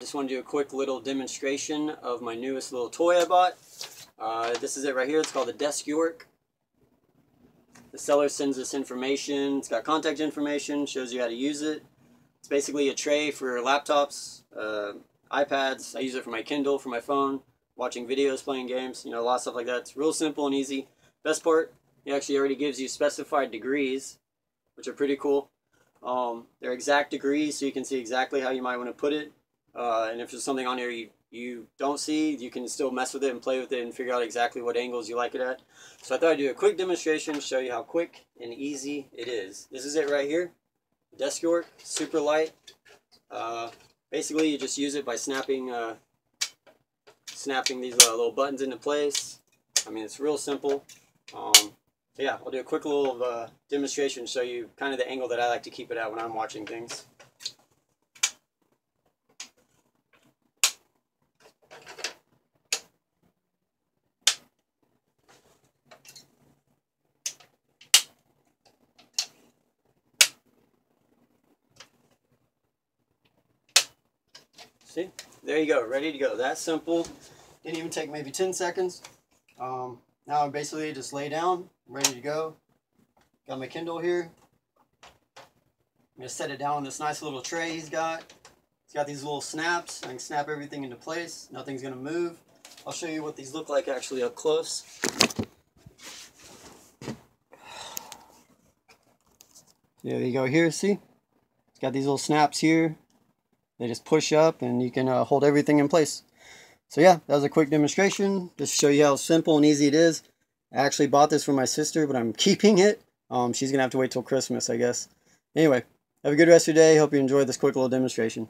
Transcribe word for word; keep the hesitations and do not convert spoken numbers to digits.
Just want to do a quick little demonstration of my newest little toy I bought. Uh, this is it right here. It's called the Desk York. The seller sends us information. It's got contact information, shows you how to use it. It's basically a tray for laptops, uh, iPads. I use it for my Kindle, for my phone, watching videos, playing games, you know, a lot of stuff like that. It's real simple and easy. Best part, it actually already gives you specified degrees, which are pretty cool. Um, they're exact degrees, so you can see exactly how you might want to put it. Uh, and if there's something on here you, you don't see, you can still mess with it and play with it and figure out exactly what angles you like it at. So I thought I'd do a quick demonstration to show you how quick and easy it is. This is it right here. Desk York, super light. Uh, basically, you just use it by snapping, uh, snapping these uh, little buttons into place. I mean, it's real simple. Um, yeah, I'll do a quick little uh, demonstration to show you kind of the angle that I like to keep it at when I'm watching things. See? There you go, ready to go. That's simple. Didn't even take maybe ten seconds. Um, now I basically just lay down, I'm ready to go. Got my Kindle here. I'm gonna set it down on this nice little tray he's got. It's got these little snaps. I can snap everything into place. Nothing's gonna move. I'll show you what these look like actually up close. There you go here, see? It's got these little snaps here. They just push up and you can uh, hold everything in place. So yeah, that was a quick demonstration just to show you how simple and easy it is. I actually bought this for my sister, but I'm keeping it. Um, she's gonna have to wait till Christmas, I guess. Anyway, have a good rest of your day. Hope you enjoyed this quick little demonstration.